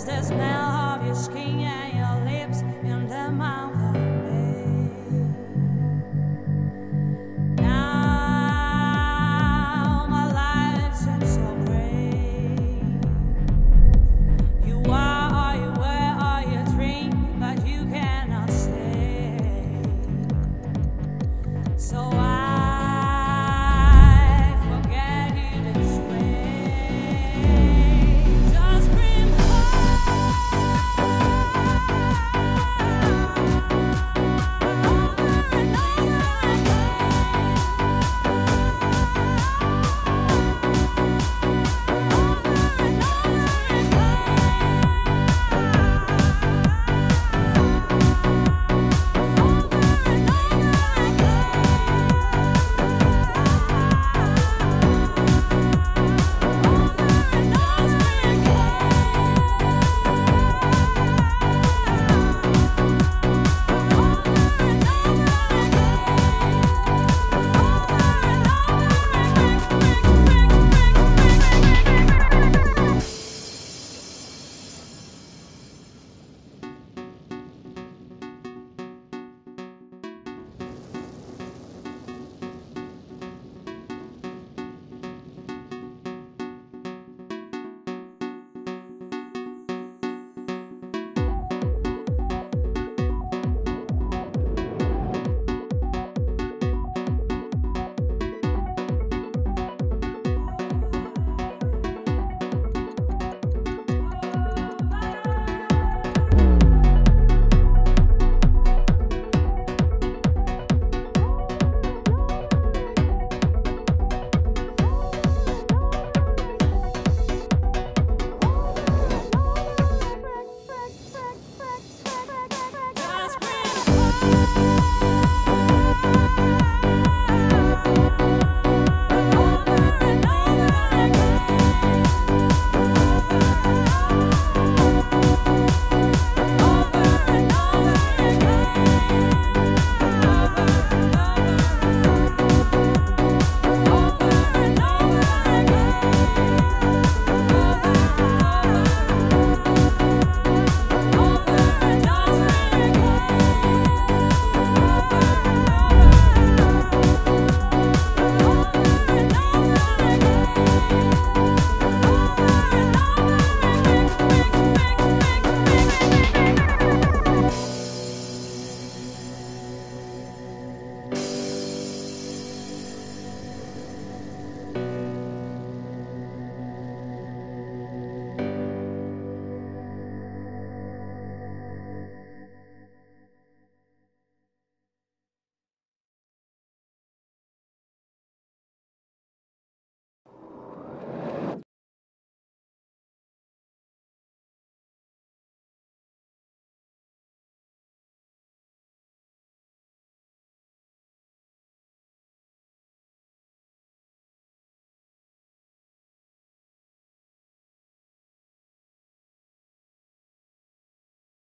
as the smell.